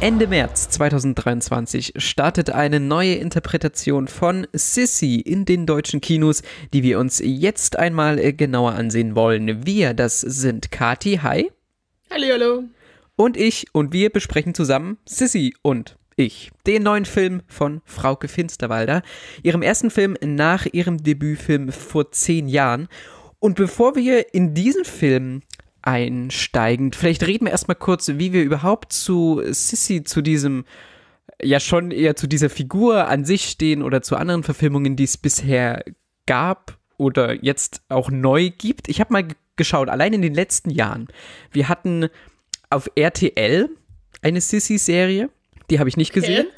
Ende März 2023 startet eine neue Interpretation von Sisi in den deutschen Kinos, die wir uns jetzt einmal genauer ansehen wollen. Wir, das sind Kati, hi. Hallihallo. Und ich und wir besprechen zusammen Sisi und Ich, den neuen Film von Frauke Finsterwalder, ihrem ersten Film nach ihrem Debütfilm vor 10 Jahren. Und bevor wir in diesen Film einsteigend, vielleicht reden wir erstmal kurz, wie wir überhaupt zu Sisi, zu diesem, ja schon eher zu dieser Figur an sich stehen oder zu anderen Verfilmungen, die es bisher gab oder jetzt auch neu gibt. Ich habe mal geschaut, allein in den letzten Jahren. Wir hatten auf RTL eine Sisi-Serie, die habe ich nicht gesehen.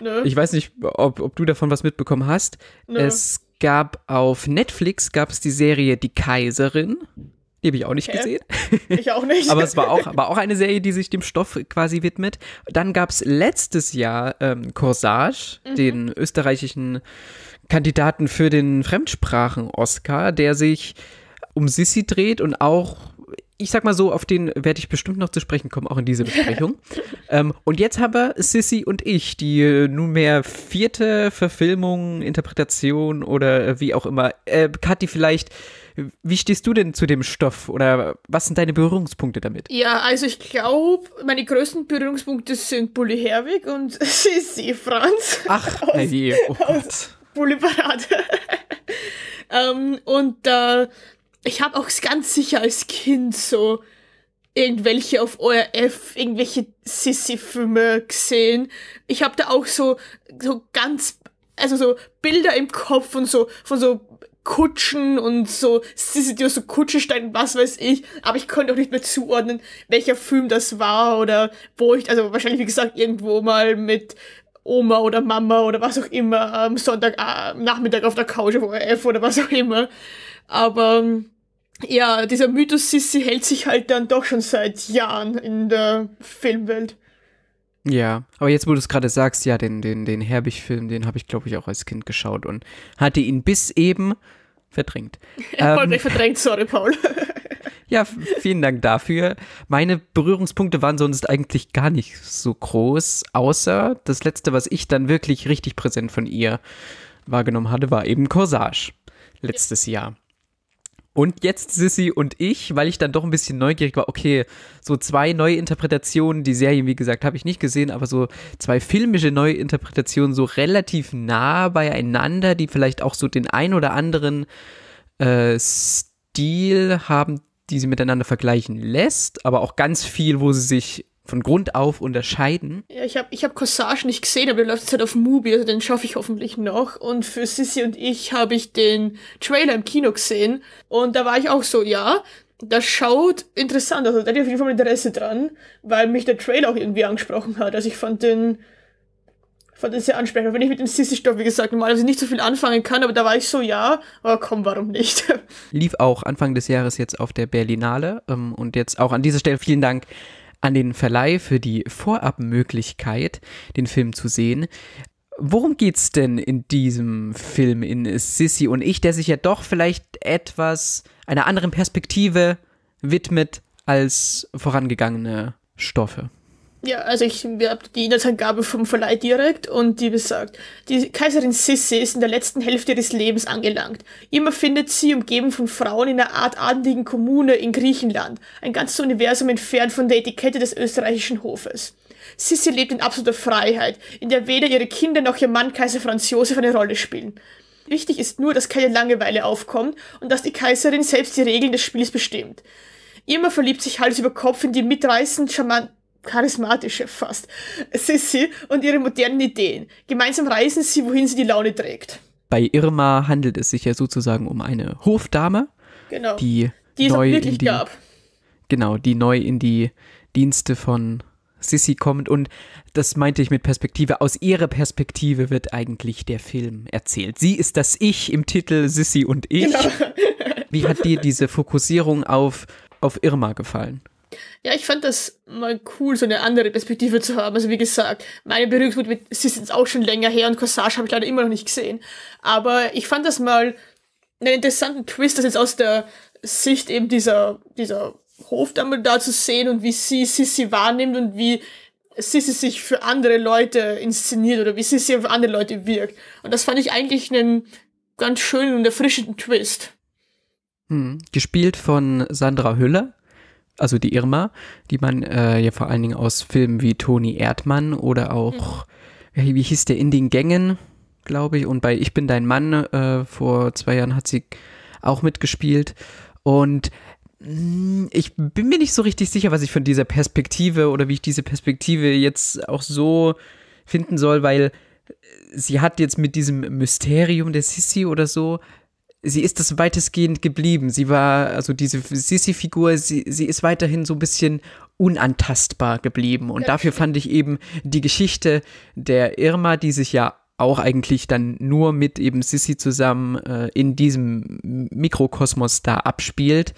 Okay. Ich weiß nicht, ob du davon was mitbekommen hast. No. Es gab auf Netflix, gab es die Serie Die Kaiserin. Die habe ich auch nicht gesehen. Ich auch nicht. Aber es war auch eine Serie, die sich dem Stoff quasi widmet. Dann gab es letztes Jahr Corsage, den österreichischen Kandidaten für den Fremdsprachen-Oscar, der sich um Sisi dreht und auch, ich sag mal so, auf den werde ich bestimmt noch zu sprechen kommen, auch in dieser Besprechung. Und jetzt haben wir Sisi und Ich, die nunmehr 4. Verfilmung, Interpretation oder wie auch immer. Kathi, vielleicht, wie stehst du denn zu dem Stoff oder was sind deine Berührungspunkte damit? Ja, also ich glaube, meine größten Berührungspunkte sind Bulli Herwig und Sissi Franz. Ach, herrje, oh Gott. Bulli Parade. Ich habe auch ganz sicher als Kind so irgendwelche auf ORF, irgendwelche Sissi-Filme gesehen. Ich habe da auch so ganz, also so Bilder im Kopf und so, von so Kutschen und so Sissi, die aus so Kutsche steigen, was weiß ich. Aber ich konnte auch nicht mehr zuordnen, welcher Film das war oder wo ich, also wahrscheinlich, wie gesagt, irgendwo mal mit Oma oder Mama oder was auch immer am Sonntagnachmittag auf der Couch auf ORF oder was auch immer. Aber ja, dieser Mythos Sisi hält sich halt dann doch schon seit Jahren in der Filmwelt. Ja, aber jetzt, wo du es gerade sagst, ja, den Herbig-Film, den habe ich, glaube ich, auch als Kind geschaut und hatte ihn bis eben verdrängt. Erfolgreich verdrängt, sorry, Paul. Ja, vielen Dank dafür. Meine Berührungspunkte waren sonst eigentlich gar nicht so groß, außer das Letzte, was ich dann wirklich richtig präsent von ihr wahrgenommen hatte, war eben Corsage letztes Jahr. Und jetzt Sisi und Ich, weil ich dann doch ein bisschen neugierig war, okay, so 2 neue Interpretationen, die Serien, wie gesagt, habe ich nicht gesehen, aber so 2 filmische neue Interpretationen, so relativ nah beieinander, die vielleicht auch so den ein oder anderen Stil haben, die sie miteinander vergleichen lässt, aber auch ganz viel, wo sie sich von Grund auf unterscheiden. Ja, ich hab Corsage nicht gesehen, aber der läuft jetzt halt auf Mubi, also den schaffe ich hoffentlich noch. Und für Sisi und Ich habe ich den Trailer im Kino gesehen. Und da war ich auch so, ja, das schaut interessant aus. Also da hatte ich auf jeden Fall Interesse dran, weil mich der Trailer auch irgendwie angesprochen hat. Also ich fand den sehr ansprechend. Wenn ich mit dem Sisi-Stoff, wie gesagt, normalerweise nicht so viel anfangen kann, aber da war ich so, ja, aber komm, warum nicht? Lief auch Anfang des Jahres jetzt auf der Berlinale. Und jetzt auch an dieser Stelle vielen Dank an den Verleih für die Vorabmöglichkeit, den Film zu sehen. Worum geht's denn in diesem Film, in Sisi und Ich, der sich ja doch vielleicht etwas einer anderen Perspektive widmet als vorangegangene Stoffe? Ja, also wir haben die Inhaltsangabe vom Verleih direkt und die besagt: Die Kaiserin Sisi ist in der letzten Hälfte ihres Lebens angelangt. Immer findet sie, umgeben von Frauen, in einer Art adligen Kommune in Griechenland, ein ganzes Universum entfernt von der Etikette des österreichischen Hofes. Sisi lebt in absoluter Freiheit, in der weder ihre Kinder noch ihr Mann Kaiser Franz Josef eine Rolle spielen. Wichtig ist nur, dass keine Langeweile aufkommt und dass die Kaiserin selbst die Regeln des Spiels bestimmt. Irma verliebt sich Hals über Kopf in die mitreißend charmant charismatische fast Sisi und ihre modernen Ideen. Gemeinsam reisen sie, wohin sie die Laune trägt. Bei Irma handelt es sich ja sozusagen um eine Hofdame, genau, die es auch wirklich gab. Genau, die neu in die Dienste von Sissi kommt und das meinte ich mit Perspektive, aus ihrer Perspektive wird eigentlich der Film erzählt. Sie ist das Ich im Titel Sissi und Ich. Genau. Wie hat dir diese Fokussierung auf Irma gefallen? Ja, ich fand das mal cool, so eine andere Perspektive zu haben. Also wie gesagt, meine Berührungspunkte mit Sissi ist auch schon länger her und Corsage habe ich leider immer noch nicht gesehen. Aber ich fand das mal einen interessanten Twist, das jetzt aus der Sicht eben dieser Hofdame da zu sehen und wie sie Sissi wahrnimmt und wie Sissi sich für andere Leute inszeniert oder wie Sissi auf andere Leute wirkt. Und das fand ich eigentlich einen ganz schönen und erfrischenden Twist. Gespielt von Sandra Hüller, also die Irma, die man ja vor allen Dingen aus Filmen wie Toni Erdmann oder auch, wie hieß der, In den Gängen, glaube ich, und bei Ich bin dein Mann vor 2 Jahren hat sie auch mitgespielt. Und ich bin mir nicht so richtig sicher, was ich von dieser Perspektive oder wie ich diese Perspektive jetzt auch so finden soll, weil sie hat jetzt mit diesem Mysterium der Sissi oder so, sie ist das weitestgehend geblieben. Sie war, also diese Sissi-Figur, sie ist weiterhin so ein bisschen unantastbar geblieben. Und dafür fand ich eben die Geschichte der Irma, die sich ja auch eigentlich dann nur mit eben Sissi zusammen in diesem Mikrokosmos da abspielt,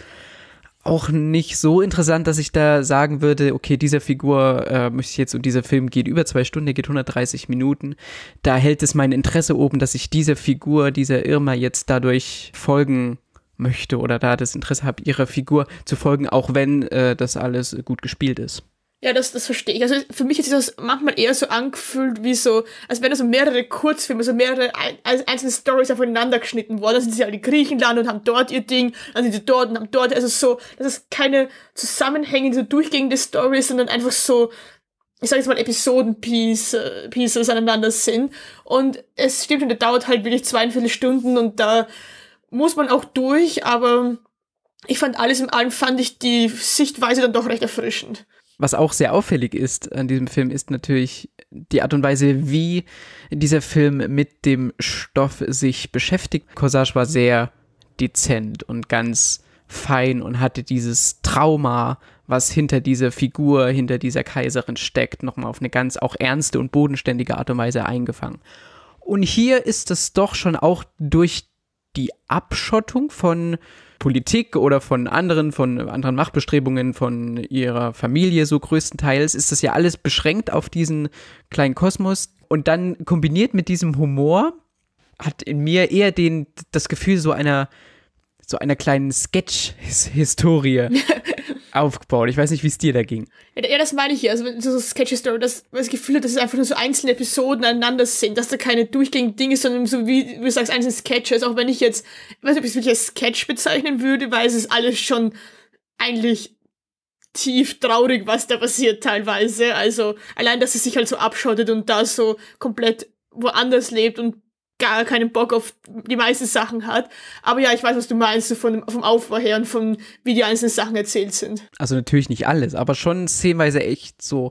auch nicht so interessant, dass ich da sagen würde, okay, dieser Figur möchte ich jetzt, und dieser Film geht über 2 Stunden, der geht 130 Minuten, da hält es mein Interesse oben, dass ich dieser Figur, dieser Irma jetzt dadurch folgen möchte oder da das Interesse habe, ihrer Figur zu folgen, auch wenn das alles gut gespielt ist. Ja, das verstehe ich. Also für mich hat sich das manchmal eher so angefühlt wie so, als wären das so mehrere Kurzfilme, so mehrere einzelne Storys aufeinander geschnitten worden. Dann sind sie halt in Griechenland und haben dort ihr Ding, dann sind sie dort und haben dort, also so, dass es keine zusammenhängende, so durchgehende Storys, sondern einfach so, ich sag jetzt mal, Episoden-Pieces aneinander sind. Und es stimmt, und der dauert halt wirklich 42 Stunden und da muss man auch durch, aber ich fand alles in allem, fand ich die Sichtweise dann doch recht erfrischend. Was auch sehr auffällig ist an diesem Film, ist natürlich die Art und Weise, wie dieser Film mit dem Stoff sich beschäftigt. Corsage war sehr dezent und ganz fein und hatte dieses Trauma, was hinter dieser Figur, hinter dieser Kaiserin steckt, nochmal auf eine ganz auch ernste und bodenständige Art und Weise eingefangen. Und hier ist es doch schon auch durch die Abschottung von Politik oder von anderen Machtbestrebungen, von ihrer Familie so größtenteils, ist das ja alles beschränkt auf diesen kleinen Kosmos. Und dann kombiniert mit diesem Humor hat in mir eher das Gefühl so einer kleinen Sketch-Historie aufgebaut. Ich weiß nicht, wie es dir da ging. Ja, das meine ich ja. Also so Sketch-Story, das Gefühl, dass es einfach nur so einzelne Episoden aneinander sind, dass da keine durchgehenden Dinge sind, sondern so wie du sagst, einzelne Sketches. Auch wenn ich jetzt, ich weiß nicht, ob ich es wirklich als Sketch bezeichnen würde, weil es ist alles schon eigentlich tief traurig, was da passiert teilweise. Also allein, dass es sich halt so abschottet und da so komplett woanders lebt und gar keinen Bock auf die meisten Sachen hat. Aber ja, ich weiß, was du meinst, so vom Aufbau her und von wie die einzelnen Sachen erzählt sind. Also natürlich nicht alles, aber schon szenenweise echt so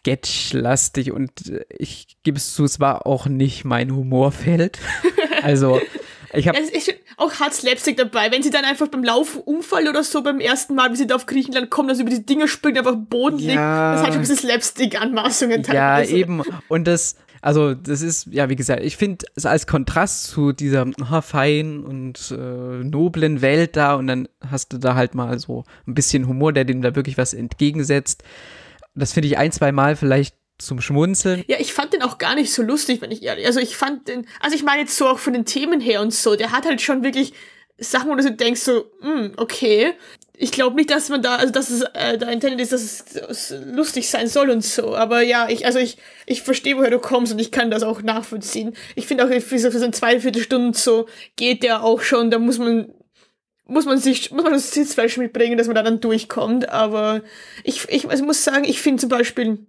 sketchlastig, und ich gebe es zu, es war auch nicht mein Humorfeld. Also ich habe... ja, auch hart slapstick dabei, wenn sie dann einfach beim Laufunfall oder so beim ersten Mal, wie sie da auf Griechenland kommen, dass also über die Dinge springt, einfach am Boden liegt. Das hat schon ein bisschen Slapstick-Anmaßungen teilweise. Ja, eben. Und das... also das ist, ja, wie gesagt, ich finde es als Kontrast zu dieser feinen und noblen Welt da, und dann hast du da halt mal so ein bisschen Humor, der dem da wirklich was entgegensetzt. Das finde ich 1-2 Mal vielleicht zum Schmunzeln. Ja, ich fand den auch gar nicht so lustig, wenn ich ehrlich, also ich fand den, also ich meine jetzt so auch von den Themen her und so, der hat halt schon wirklich Sachen, wo du so denkst, so, okay, ich glaube nicht, dass man da, also dass es da intended ist, dass es lustig sein soll und so, aber ja, ich verstehe, woher du kommst, und ich kann das auch nachvollziehen. Ich finde auch, für so 42 Stunden so geht der auch schon, da muss man das Sitzfleisch mitbringen, dass man da dann durchkommt, aber ich muss sagen, ich finde zum Beispiel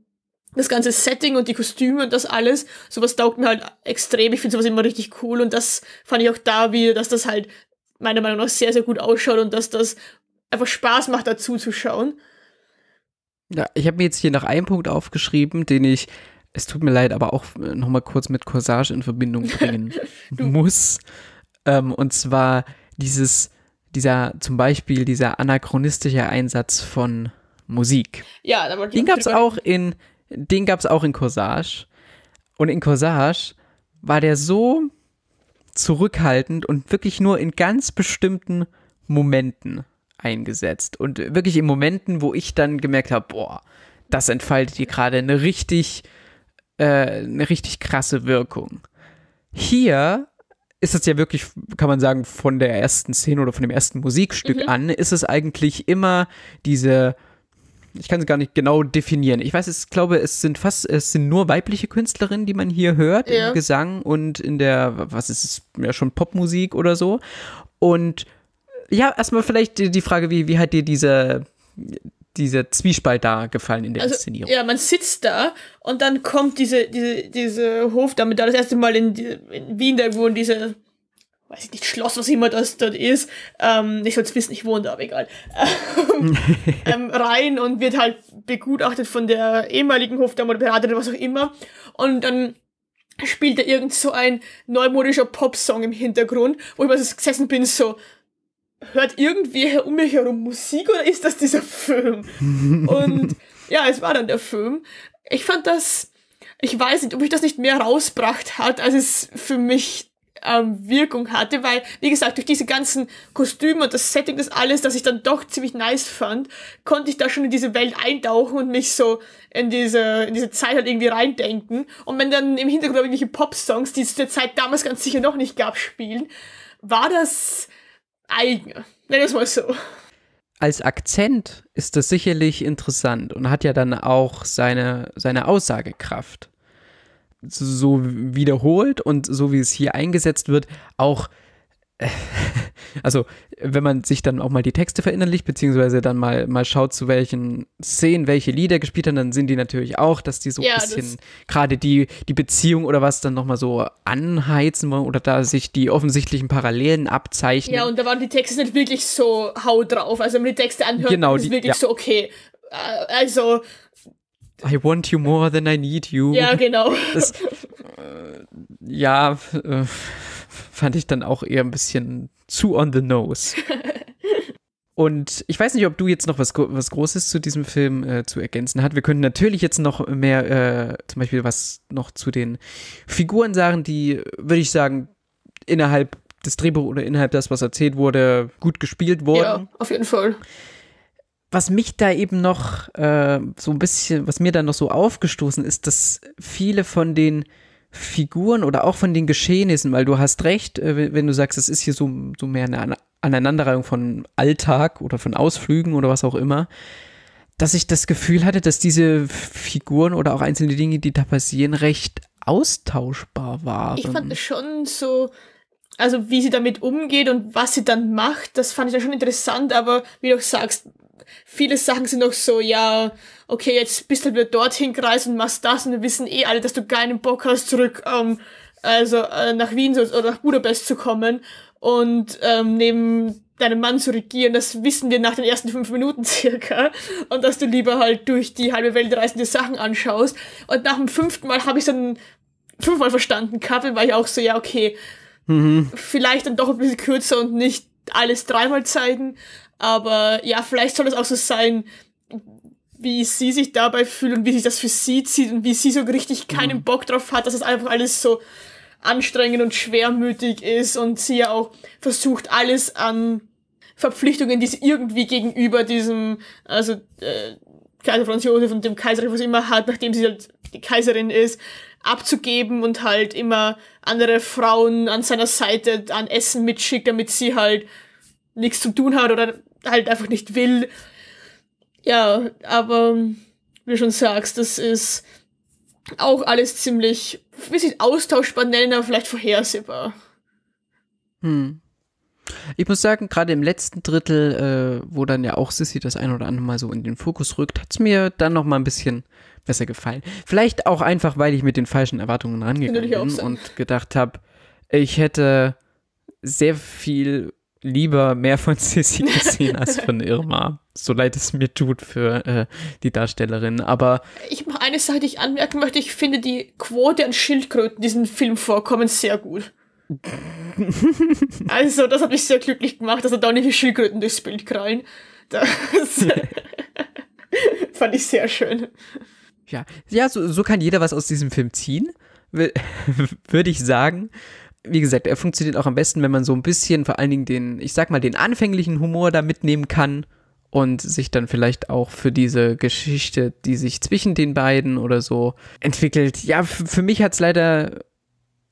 das ganze Setting und die Kostüme und das alles, sowas taugt mir halt extrem, ich finde sowas immer richtig cool, und das fand ich auch da wieder, dass das halt meiner Meinung nach sehr, sehr gut ausschaut und dass das einfach Spaß macht, dazu zu schauen. Ja, ich habe mir jetzt hier noch einen Punkt aufgeschrieben, den ich, es tut mir leid, aber auch noch mal kurz mit Corsage in Verbindung bringen muss. Und zwar dieser anachronistische Einsatz von Musik. Ja, da wollte ich den gab es auch in Corsage. Und in Corsage war der so zurückhaltend und wirklich nur in ganz bestimmten Momenten eingesetzt. Und wirklich in Momenten, wo ich dann gemerkt habe, boah, das entfaltet hier gerade eine richtig krasse Wirkung. Hier ist es ja wirklich, kann man sagen, von der ersten Szene oder von dem ersten Musikstück an, ist es eigentlich immer diese, ich kann es gar nicht genau definieren. Ich weiß, ich glaube, es sind nur weibliche Künstlerinnen, die man hier hört, im Gesang und in der, was ist es, ja schon Popmusik oder so. Und ja, erstmal vielleicht die Frage, wie hat dir dieser Zwiespalt da gefallen in der Inszenierung? Ja, man sitzt da und dann kommt diese Hofdame da das erste Mal in Wien, da wo in diese, weiß ich nicht, Schloss, was immer das dort ist, ich soll es wissen, ich wohne da, aber egal, rein und wird halt begutachtet von der ehemaligen Hofdame oder Beraterin, was auch immer, und dann spielt da irgend so ein neumodischer Popsong im Hintergrund, wo ich mal so gesessen bin, so, hört irgendwie um mich herum Musik oder ist das dieser Film? Und ja, es war dann der Film. Ich fand das, ich weiß nicht, ob ich das nicht mehr rausgebracht hat, als es für mich Wirkung hatte, weil, wie gesagt, durch diese ganzen Kostüme und das Setting, das alles, das ich dann doch ziemlich nice fand, konnte ich da schon in diese Welt eintauchen und mich so in diese Zeit halt irgendwie reindenken. Und wenn dann im Hintergrund irgendwelche Pop-Songs, die es der Zeit damals ganz sicher noch nicht gab, spielen, war das eigen. Nenn es mal so. Als Akzent ist das sicherlich interessant und hat ja dann auch seine Aussagekraft. So wiederholt und so wie es hier eingesetzt wird, auch, also wenn man sich dann auch mal die Texte verinnerlicht, beziehungsweise dann mal schaut, zu welchen Szenen welche Lieder gespielt haben, dann sind die natürlich auch, dass die so ein bisschen gerade die Beziehung oder was dann nochmal so anheizen wollen oder da sich die offensichtlichen Parallelen abzeichnen. Ja, und da waren die Texte nicht wirklich so hau drauf, also wenn man die Texte anhört, genau, ist es wirklich so, okay, also I want you more than I need you. Ja, genau. Das, fand ich dann auch eher ein bisschen zu on the nose. Und ich weiß nicht, ob du jetzt noch was Großes zu diesem Film zu ergänzen hast. Wir können natürlich jetzt noch mehr, zum Beispiel was noch zu den Figuren sagen, die, würde ich sagen, innerhalb des Drehbuchs oder innerhalb das, was erzählt wurde, gut gespielt wurden. Ja, auf jeden Fall. Was mich da eben noch so ein bisschen, was mir da noch so aufgestoßen ist, dass viele von den Figuren oder auch von den Geschehnissen, weil du hast recht, wenn du sagst, es ist hier so mehr eine Aneinanderreihung von Alltag oder von Ausflügen oder was auch immer, dass ich das Gefühl hatte, dass diese Figuren oder auch einzelne Dinge, die da passieren, recht austauschbar waren. Ich fand das schon so, also wie sie damit umgeht und was sie dann macht, das fand ich dann schon interessant, aber wie du auch sagst, viele Sachen sind noch so, ja, okay, jetzt bist du halt wieder dorthin gereist und machst das und wir wissen eh alle, dass du keinen Bock hast, zurück nach Wien oder nach Budapest zu kommen und neben deinem Mann zu regieren. Das wissen wir nach den ersten 5 Minuten circa und dass du lieber halt durch die halbe Welt reisende Sachen anschaust. Und nach dem 5. Mal habe ich es dann 5-mal verstanden gehabt, weil ich auch so, ja, okay, vielleicht dann doch ein bisschen kürzer und nicht alles 3-mal zeigen. Aber ja, vielleicht soll es auch so sein, wie sie sich dabei fühlt und wie sich das für sie zieht und wie sie so richtig keinen Bock drauf hat, dass das einfach alles so anstrengend und schwermütig ist und sie ja auch versucht, alles an Verpflichtungen, die sie irgendwie gegenüber diesem, also Kaiser Franz Josef und dem Kaiser, was immer hat, nachdem sie halt die Kaiserin ist, abzugeben und halt immer andere Frauen an seiner Seite an Essen mitschickt, damit sie halt nichts zu tun hat oder halt einfach nicht will. Ja, aber wie du schon sagst, das ist auch alles ziemlich, wie sich austauschbar nennen, aber vielleicht vorhersehbar. Ich muss sagen, gerade im letzten Drittel, wo dann ja auch Sissi das ein oder andere Mal so in den Fokus rückt, hat es mir dann noch mal ein bisschen besser gefallen. Vielleicht auch einfach, weil ich mit den falschen Erwartungen rangegangen bin und gedacht habe, ich hätte sehr viel lieber mehr von Sissi gesehen als von Irma. So leid es mir tut für die Darstellerin, aber ich mache eine Sache, die ich anmerken möchte. Ich finde die Quote an Schildkröten, die in diesem Film vorkommen, sehr gut. Also, das hat mich sehr glücklich gemacht, dass da nicht die Schildkröten durchs Bild krallen. Fand ich sehr schön. Ja, so kann jeder was aus diesem Film ziehen, würde ich sagen. Wie gesagt, er funktioniert auch am besten, wenn man so ein bisschen, vor allen Dingen den, ich sag mal, den anfänglichen Humor da mitnehmen kann und sich dann vielleicht auch für diese Geschichte, die sich zwischen den beiden oder so entwickelt. Ja, für mich hat es leider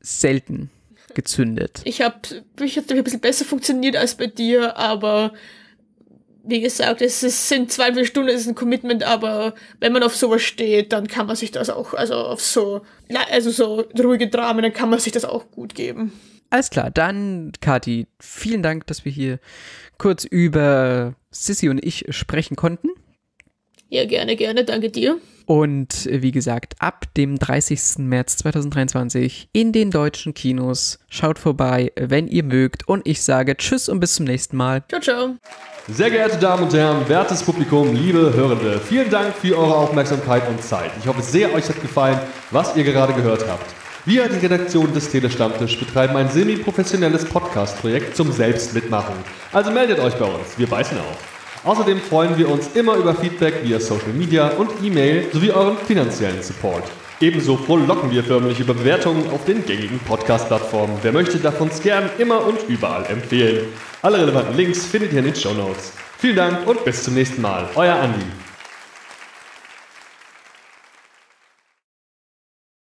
selten gezündet. Ich hab ein bisschen besser funktioniert als bei dir, aber wie gesagt, es sind 2,5 Stunden, es ist ein Commitment, aber wenn man auf sowas steht, dann kann man sich das auch, so ruhige Dramen, dann kann man sich das auch gut geben. Alles klar, dann Kathi, vielen Dank, dass wir hier kurz über Sisi und Ich sprechen konnten. Ja, gerne, gerne, danke dir. Und wie gesagt, ab dem 30. März 2023 in den deutschen Kinos. Schaut vorbei, wenn ihr mögt. Und ich sage tschüss und bis zum nächsten Mal. Ciao, ciao. Sehr geehrte Damen und Herren, wertes Publikum, liebe Hörende, vielen Dank für eure Aufmerksamkeit und Zeit. Ich hoffe sehr, euch hat gefallen, was ihr gerade gehört habt. Wir, die Redaktion des Telestammtisch, betreiben ein semi-professionelles Podcast-Projekt zum Selbstmitmachen. Also meldet euch bei uns, wir beißen auf. Außerdem freuen wir uns immer über Feedback via Social Media und E-Mail sowie euren finanziellen Support. Ebenso frohlocken wir förmlich über Bewertungen auf den gängigen Podcast-Plattformen. Wer möchte, darf uns gern immer und überall empfehlen. Alle relevanten Links findet ihr in den Shownotes. Vielen Dank und bis zum nächsten Mal. Euer Andi.